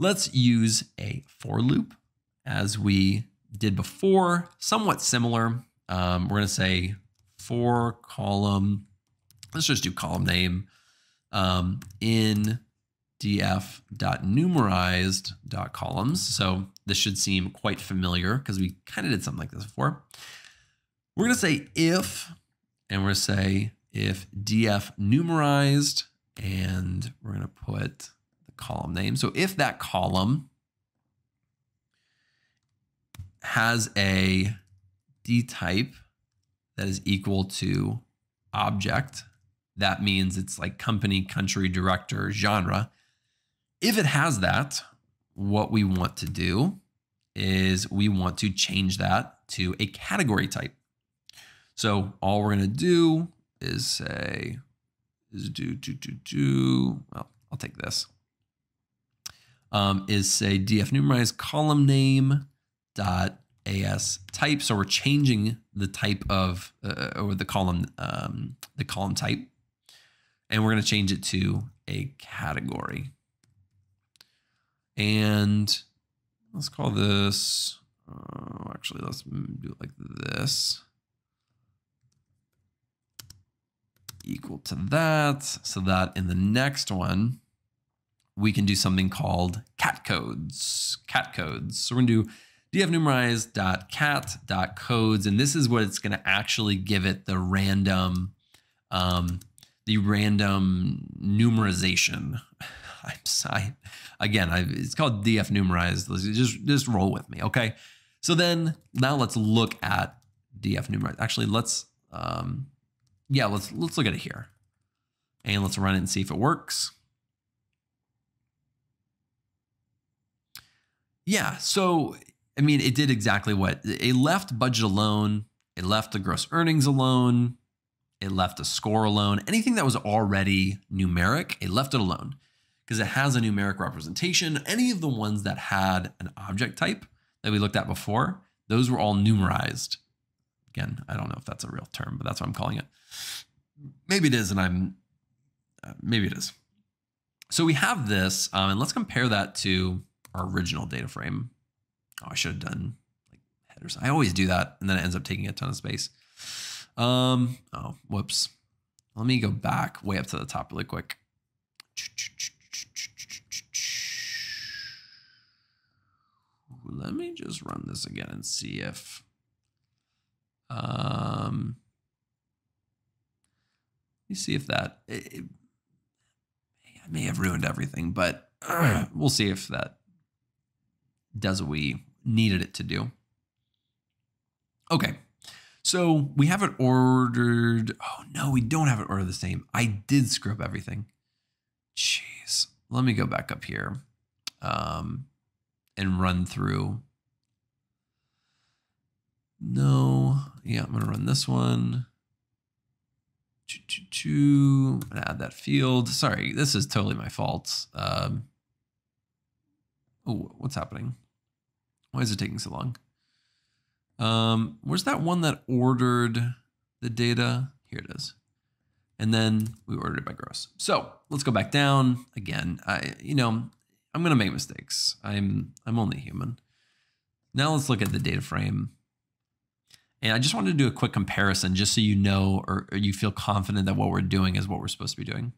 let's use a for loop as we did before, somewhat similar. Um, we're going to say for column, let's just do column name, um, in df.numerized.columns. So this should seem quite familiar because we kind of did something like this before. We're going to say if, and we're going to say if df numerized, and we're going to put the column name. So if that column has a D type that is equal to object. That means it's like company, country, director, genre. If it has that, what we want to do is we want to change that to a category type. So all we're going to do is say, is do, do, do, do, well, I'll take this, um, is say df numerize column name dot as type. So we're changing the type of, uh, or the column, um, the column type, and we're going to change it to a category. And let's call this, uh, actually, let's do it like this. Equal to that, so that in the next one, we can do something called cat codes, cat codes. So we're gonna do dfnumerize.cat.codes, and this is what it's gonna actually give it the random, um, the random numerization. I'm sorry. Again, I, it's called dfnumerize. Just, just roll with me, okay? So then now let's look at dfnumerize. Actually, let's, um, yeah, let's let's look at it here, and let's run it and see if it works. Yeah, so I mean, it did exactly what it left budget alone, it left the gross earnings alone, it left a score alone. Anything that was already numeric, it left it alone because it has a numeric representation. Any of the ones that had an object type that we looked at before, those were all numerized. Again, I don't know if that's a real term, but that's what I'm calling it. Maybe it is, and I'm, uh, maybe it is. So we have this, um, and let's compare that to our original data frame. Oh, I should have done like headers. I always do that, and then it ends up taking a ton of space. Um, oh, whoops. Let me go back way up to the top really quick. Let me just run this again and see if... Um, you see if that, it, it, I may have ruined everything, but uh, we'll see if that does what we needed it to do. Okay. So we have it ordered. Oh no, we don't have it ordered the same. I did screw up everything. Jeez. Let me go back up here, um, and run through. No, yeah, I'm going to run this one. Choo, choo, choo. I'm going to add that field. Sorry, this is totally my fault. Um, oh, what's happening? Why is it taking so long? Um, where's that one that ordered the data? Here it is. And then we ordered it by gross. So let's go back down again. I, you know, I'm going to make mistakes. I'm, I'm only human. Now let's look at the data frame. And I just wanted to do a quick comparison just so you know, or, or you feel confident that what we're doing is what we're supposed to be doing.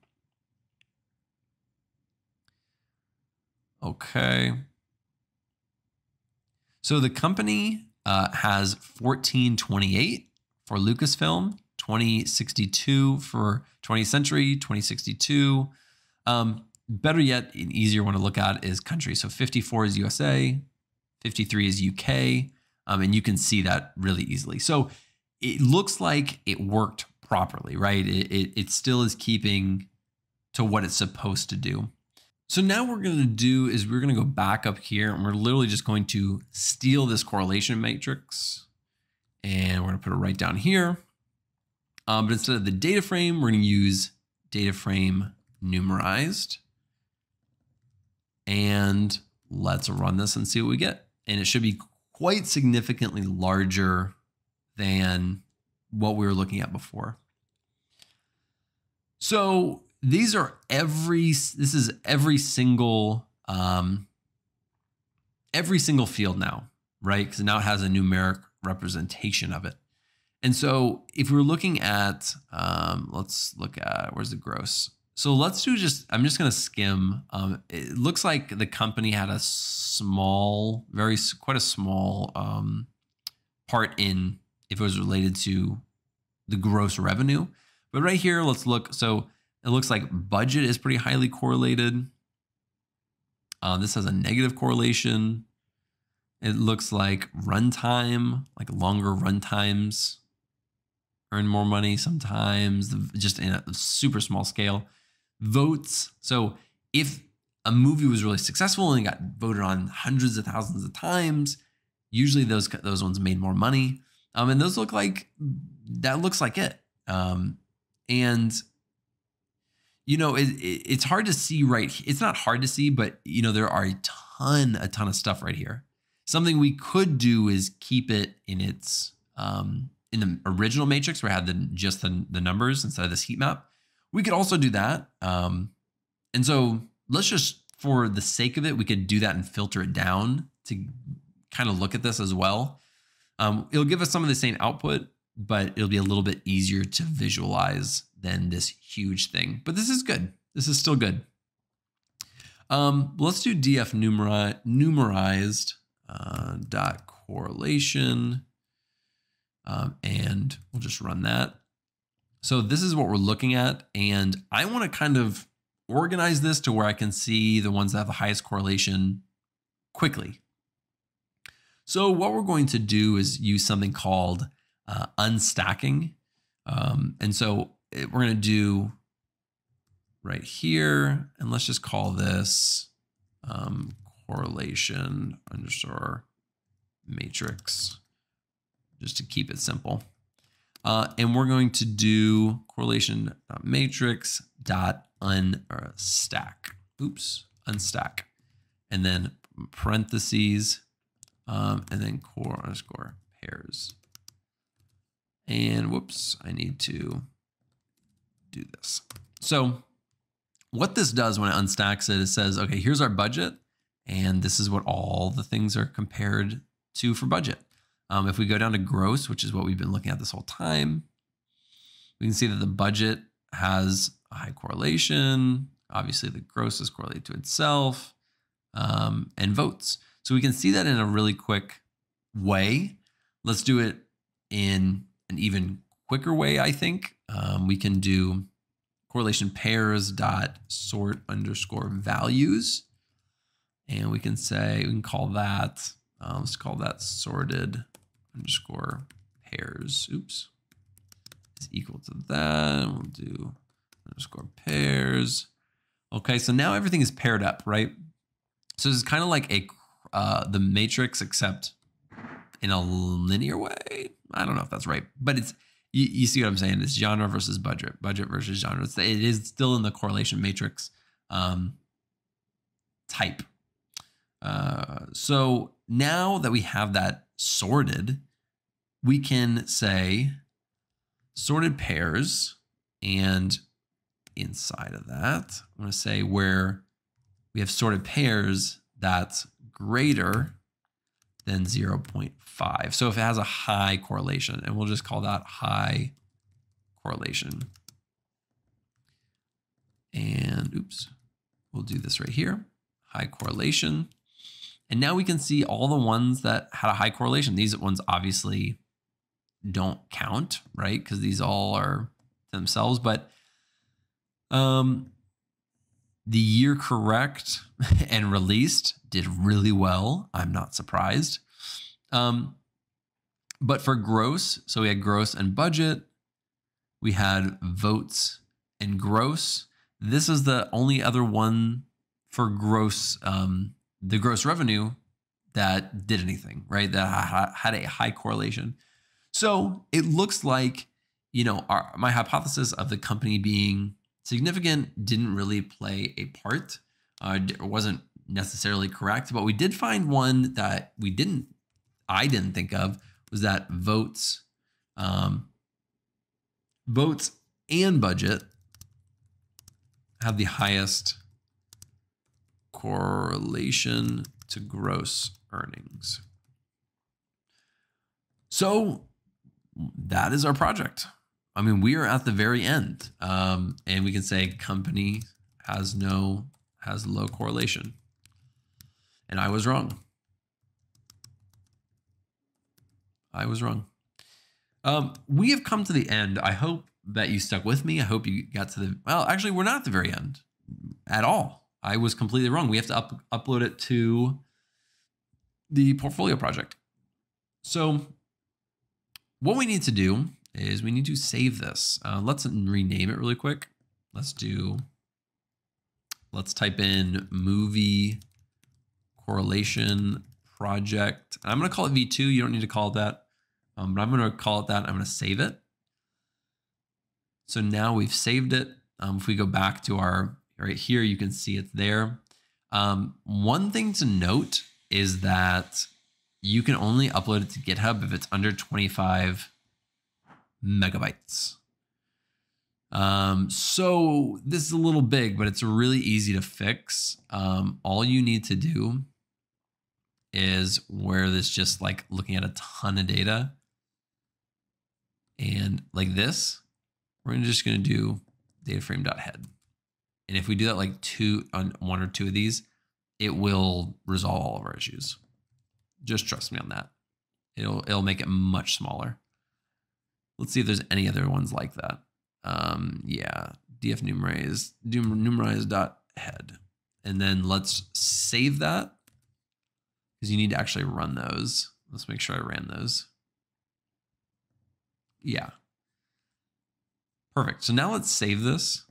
Okay. So the company uh, has fourteen twenty-eight for Lucasfilm, twenty sixty-two for twentieth century, twenty sixty-two. Um, better yet, an easier one to look at is country. So fifty-four is U S A, fifty-three is U K. Um, and you can see that really easily. So it looks like it worked properly, right? It, it, it still is keeping to what it's supposed to do. So now what we're going to do is we're going to go back up here, and we're literally just going to steal this correlation matrix, and we're going to put it right down here. Um, but instead of the data frame, we're going to use data frame numerized. And let's run this and see what we get. And it should be quite significantly larger than what we were looking at before. So these are every, this is every single, um, every single field now, right? Because now it has a numeric representation of it. And so if we're looking at, um, let's look at, where's the gross? So let's do just, I'm just going to skim. Um, it looks like the company had a small, very, quite a small um, part in if it was related to the gross revenue. But right here, let's look. So it looks like budget is pretty highly correlated. Uh, this has a negative correlation. It looks like runtime, like longer runtimes, earn more money sometimes, just in a super small scale. Votes. So if a movie was really successful and got voted on hundreds of thousands of times, Usually those those ones made more money. Um, and those look like, that looks like it. Um, and, you know, it, it, it's hard to see, right? It's not hard to see, but, you know, there are a ton, a ton of stuff right here. Something we could do is keep it in its, um, in the original matrix where I had the, just the, the numbers inside of this heat map. We could also do that. Um, and so let's just, for the sake of it, we could do that and filter it down to kind of look at this as well. Um, it'll give us some of the same output, but it'll be a little bit easier to visualize than this huge thing. But this is good. This is still good. Um, let's do df numeri numerized uh, dot correlation, um, and we'll just run that. So this is what we're looking at, and I want to kind of organize this to where I can see the ones that have the highest correlation quickly. So what we're going to do is use something called uh, unstacking. Um, and so it, we're going to do right here, and let's just call this um, correlation underscore matrix, just to keep it simple. Uh, and we're going to do correlation matrix dot unstack. Oops, unstack, and then parentheses. Um, and then core underscore pairs. And whoops, I need to do this. So what this does when it unstacks it, it says, okay, here's our budget. And this is what all the things are compared to for budget. Um, if we go down to gross, which is what we've been looking at this whole time, we can see that the budget has a high correlation. Obviously the gross is correlated to itself, um, and votes. So we can see that in a really quick way. Let's do it in an even quicker way, I think. Um, we can do correlation pairs dot sort underscore values. And we can say, we can call that, um, let's call that sorted underscore pairs. Oops, it's equal to that. We'll do underscore pairs. Okay, so now everything is paired up, right? So this is kind of like a Uh, the matrix, except in a linear way. I don't know if that's right, but it's, you, you see what I'm saying? It's genre versus budget, budget versus genre. It's, it is still in the correlation matrix um, type. Uh, so now that we have that sorted, we can say sorted pairs, and inside of that, I'm going to say where we have sorted pairs, that's greater than zero point five. So if it has a high correlation, and we'll just call that high correlation. And oops, we'll do this right here, high correlation. And now we can see all the ones that had a high correlation. These ones obviously don't count, right? Because these all are themselves, but um, the year correct and released did really well. I'm not surprised. Um, but for gross, so we had gross and budget. We had votes and gross. This is the only other one for gross, um, the gross revenue that did anything, right? That had a high correlation. So it looks like, you know, our, my hypothesis of the company being significant didn't really play a part. Uh, it wasn't necessarily correct, but we did find one that we didn't, I didn't think of, was that votes, um, votes and budget have the highest correlation to gross earnings. So that is our project. I mean, we are at the very end, um, and we can say company has no, has low correlation. And I was wrong. I was wrong. Um, we have come to the end. I hope that you stuck with me. I hope you got to the, well, actually, we're not at the very end at all. I was completely wrong. We have to up, upload it to the portfolio project. So what we need to do is we need to save this. Uh, let's rename it really quick. Let's do, let's type in movie correlation project. And I'm going to call it v two. You don't need to call it that, um, but I'm going to call it that. I'm going to save it. So now we've saved it. Um, if we go back to our right here, you can see it's there. Um, one thing to note is that you can only upload it to GitHub if it's under twenty-five megabytes. Um, so this is a little big, but it's really easy to fix. Um, all you need to do is where there's just like looking at a ton of data and like this, we're just going to do dataframe.head. And if we do that like two on one or two of these, it will resolve all of our issues. Just trust me on that. It'll, it'll make it much smaller. Let's see if there's any other ones like that. Um, yeah, df numerize, numerize.head. And then let's save that because you need to actually run those. Let's make sure I ran those. Yeah. Perfect. So now let's save this.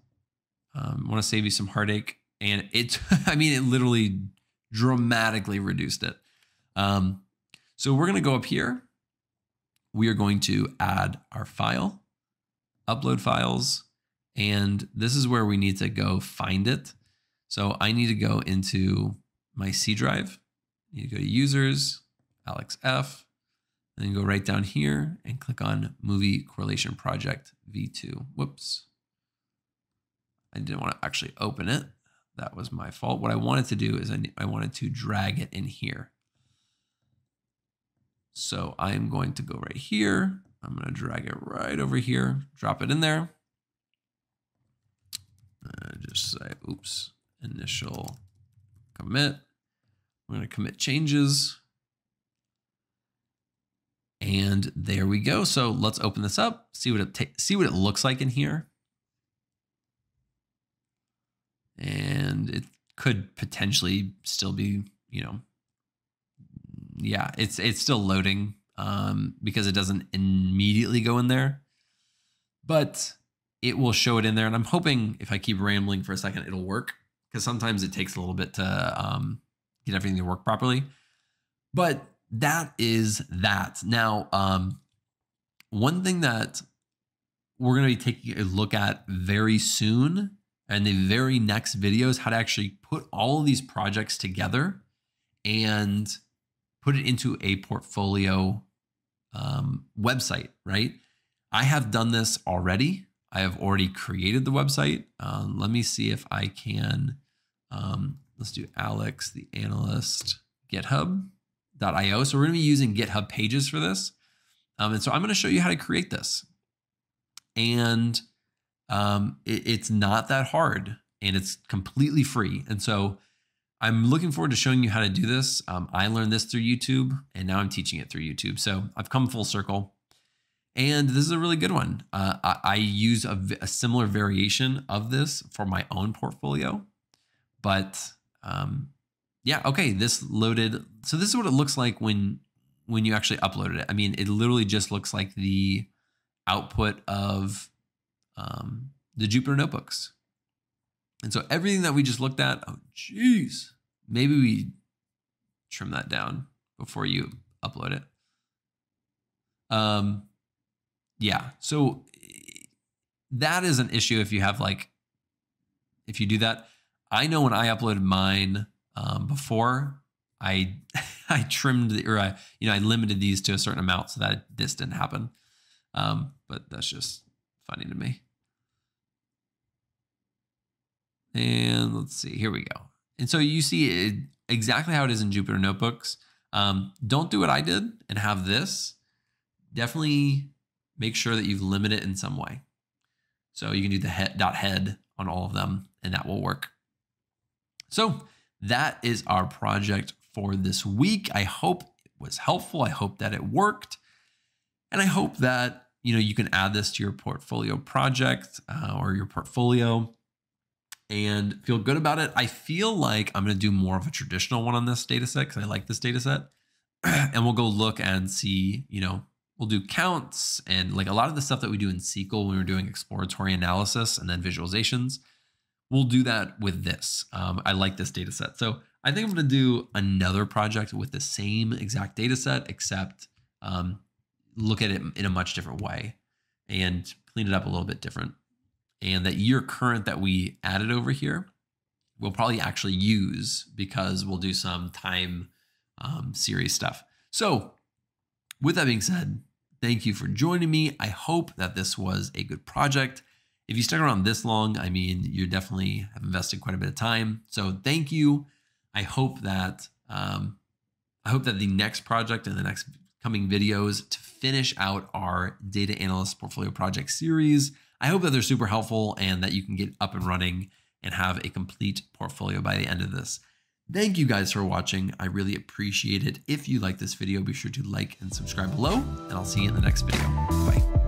Um, I want to save you some heartache. And it, I mean, it literally dramatically reduced it. Um, so we're going to go up here. We are going to add our file, upload files, and this is where we need to go find it. So I need to go into my C drive. I need to go to users, Alex F, and then go right down here and click on movie correlation project v two. Whoops. I didn't want to actually open it. That was my fault. What I wanted to do is I, I wanted to drag it in here. So I'm going to go right here. I'm going to drag it right over here, drop it in there. Uh, just say, oops, initial commit. We're going to commit changes. And there we go. So let's open this up, see what it see what it looks like in here. And it could potentially still be, you know, yeah, it's it's still loading um, because it doesn't immediately go in there, but it will show it in there. And I'm hoping if I keep rambling for a second, it'll work because sometimes it takes a little bit to um, get everything to work properly. But that is that. Now, um, one thing that we're going to be taking a look at very soon and the very next video is how to actually put all of these projects together and put it into a portfolio um, website, right? I have done this already. I have already created the website. Um, let me see if I can, um, let's do Alex the Analyst, GitHub dot i o. So we're gonna be using GitHub Pages for this. Um, and so I'm gonna show you how to create this. And um, it, it's not that hard and it's completely free. And so I'm looking forward to showing you how to do this. Um, I learned this through YouTube and now I'm teaching it through YouTube. So I've come full circle and this is a really good one. Uh, I, I use a, a similar variation of this for my own portfolio, but um, yeah, okay, this loaded. So this is what it looks like when, when you actually uploaded it. I mean, it literally just looks like the output of um, the Jupyter Notebooks. And so everything that we just looked at, oh, geez, maybe we trim that down before you upload it. Um, yeah, so that is an issue if you have like, if you do that. I know when I uploaded mine um, before, I I trimmed the, or I, you know, I limited these to a certain amount so that this didn't happen. Um, but that's just funny to me. And let's see, here we go. And so you see it, exactly how it is in Jupyter Notebooks. Um, don't do what I did and have this. Definitely make sure that you've limited it in some way. So you can do the head, dot head on all of them and that will work. So that is our project for this week. I hope it was helpful. I hope that it worked. And I hope that, you know, you can add this to your portfolio project uh, or your portfolio and feel good about it. I feel like I'm going to do more of a traditional one on this data set because I like this data set. And we'll go look and see, you know, we'll do counts and like a lot of the stuff that we do in S Q L when we're doing exploratory analysis and then visualizations. We'll do that with this. Um, I like this data set. So I think I'm going to do another project with the same exact data set, except um, look at it in a much different way and clean it up a little bit different. And that year current that we added over here, we'll probably actually use because we'll do some time um, series stuff. So with that being said, thank you for joining me. I hope that this was a good project. If you stuck around this long, I mean, you definitely have invested quite a bit of time. So thank you. I hope that um, I hope that the next project and the next coming videos to finish out our data analyst portfolio project series, I hope that they're super helpful and that you can get up and running and have a complete portfolio by the end of this. Thank you guys for watching. I really appreciate it. If you like this video, be sure to like and subscribe below, and I'll see you in the next video. Bye.